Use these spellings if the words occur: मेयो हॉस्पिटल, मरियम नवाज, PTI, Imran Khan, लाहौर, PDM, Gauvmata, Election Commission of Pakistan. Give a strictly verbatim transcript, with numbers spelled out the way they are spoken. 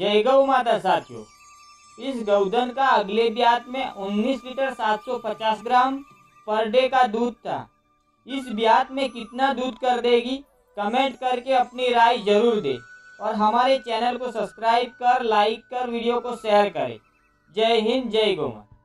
जय गौ माता। साथियों, इस गौधन का अगले ब्यात में उन्नीस लीटर सात सौ पचास ग्राम पर डे का दूध था। इस ब्यात में कितना दूध कर देगी, कमेंट करके अपनी राय जरूर दे और हमारे चैनल को सब्सक्राइब कर, लाइक कर, वीडियो को शेयर करें। जय हिंद, जय गौ माता।